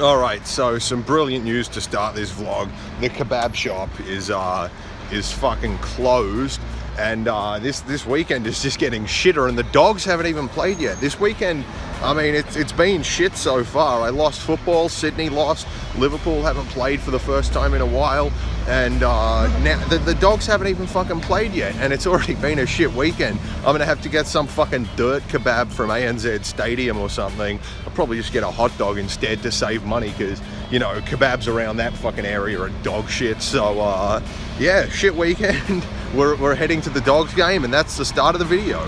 Alright, so some brilliant news to start this vlog. The kebab shop is fucking closed, and this weekend is just getting shitter, and the dogs haven't even played yet. This weekend, I mean, it's been shit so far. I lost football, Sydney lost, Liverpool haven't played for the first time in a while, and now the dogs haven't even fucking played yet, and it's already been a shit weekend. I'm gonna have to get some fucking dirt kebab from ANZ Stadium or something. I'll probably just get a hot dog instead to save money, because, you know, kebabs around that fucking area are dog shit. So yeah, shit weekend. We're heading to the dogs game, and that's the start of the video.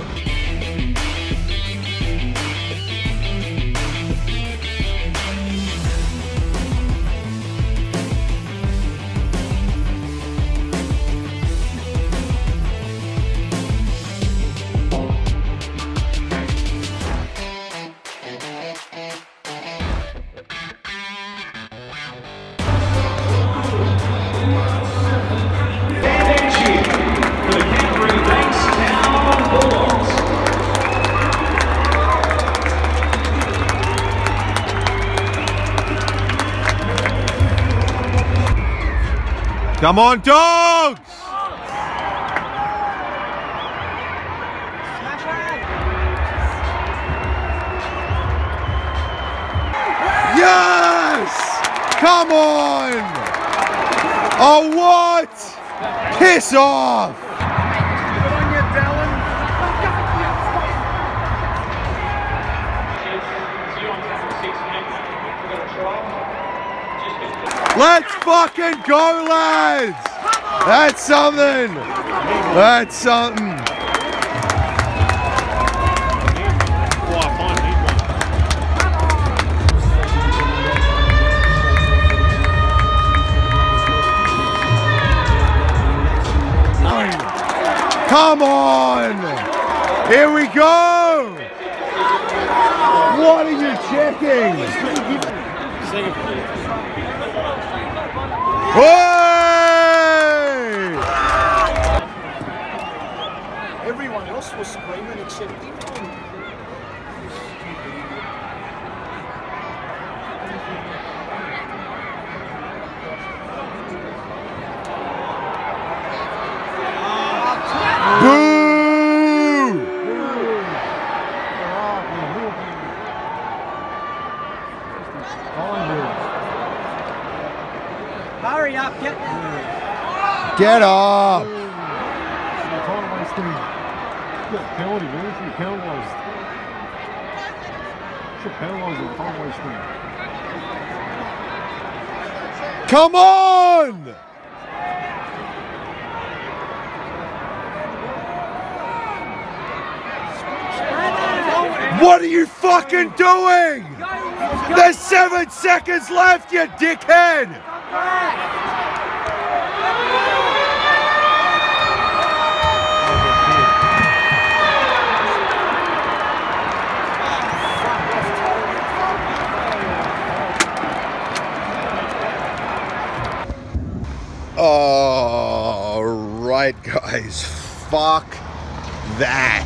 Come on, dogs! Yes! Come on! Oh, what? Piss off! Good on you, Dallin. Let's fucking go, lads! That's something! That's something! Come on! Here we go! What are you checking? Hey! Everyone else was screaming except him. Hurry up, get up! Time wasting. You got penalty, man. You penalised. You penalised and time wasting. Come on! What are you fucking doing? There's 7 seconds left, you dickhead! All right, guys, fuck that.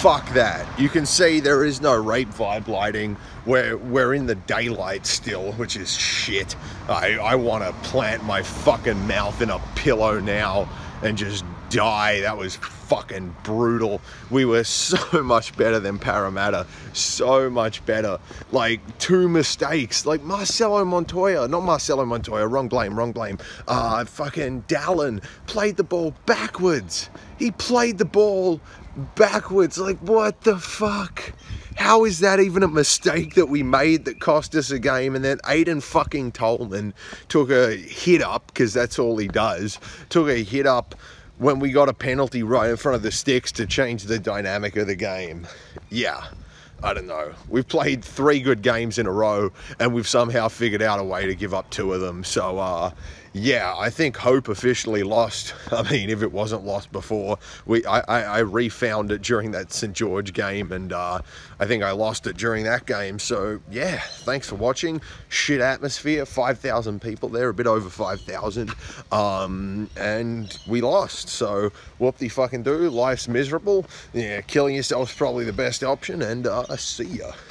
Fuck that. You can see there is no rape vibe lighting. We're in the daylight still, which is shit. I want to plant my fucking mouth in a pillow now and just die. That was fucking brutal. We were so much better than Parramatta. So much better. Like, 2 mistakes. Like, Marcelo Montoya. Not Marcelo Montoya. Wrong blame. Fucking Dallin played the ball backwards. He played the ball backwards. Like, what the fuck? How is that even a mistake that we made that cost us a game? And then Aiden fucking Tolman took a hit up, because that's all he does, took a hit up when we got a penalty right in front of the sticks to change the dynamic of the game. Yeah, I don't know. We've played 3 good games in a row, and we've somehow figured out a way to give up 2 of them. So yeah, I think hope officially lost. I mean, if it wasn't lost before, I refound it during that St. George game, and I think I lost it during that game. So yeah, thanks for watching. Shit atmosphere, 5,000 people there, a bit over 5,000, and we lost. So what the fucking do? Life's miserable. Yeah, killing yourself's probably the best option, and I see ya.